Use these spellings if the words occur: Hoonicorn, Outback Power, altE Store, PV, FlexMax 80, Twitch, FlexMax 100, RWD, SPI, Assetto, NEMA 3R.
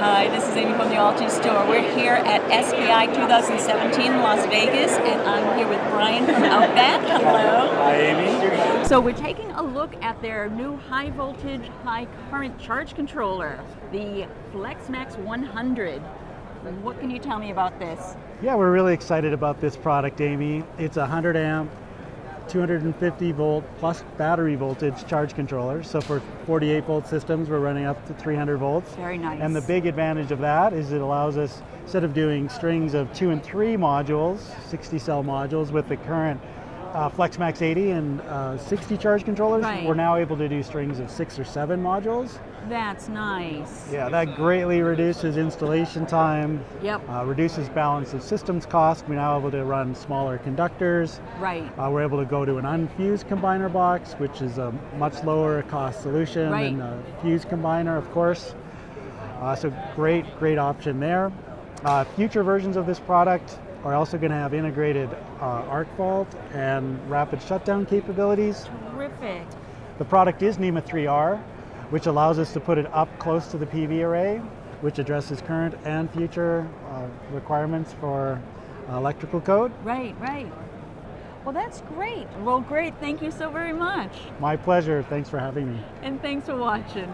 Hi, this is Amy from the altE Store. We're here at SPI 2017 in Las Vegas, and I'm here with Brian from Outback. Hello. Hi, Amy. So we're taking a look at their new high voltage, high current charge controller, the FlexMax 100. What can you tell me about this? Yeah, we're really excited about this product, Amy. It's a 100 amp, 250 volt plus battery voltage charge controller. So for 48 volt systems, we're running up to 300 volts. Very nice. And the big advantage of that is it allows us, instead of doing strings of 2 and 3 modules, 60 cell modules with the current FlexMax 80 and 60 charge controllers, right, we're now able to do strings of 6 or 7 modules. That's nice. Yeah, that greatly reduces installation time, yep, reduces balance of systems cost. We're now able to run smaller conductors. Right. We're able to go to an unfused combiner box, which is a much lower cost solution, right, than a fused combiner, of course. So great option there. Future versions of this product are also going to have integrated arc fault and rapid shutdown capabilities. Terrific. The product is NEMA 3R, which allows us to put it up close to the PV array, which addresses current and future requirements for electrical code. Right, right. Well, that's great. Well, great. Thank you so very much. My pleasure. Thanks for having me. And thanks for watching.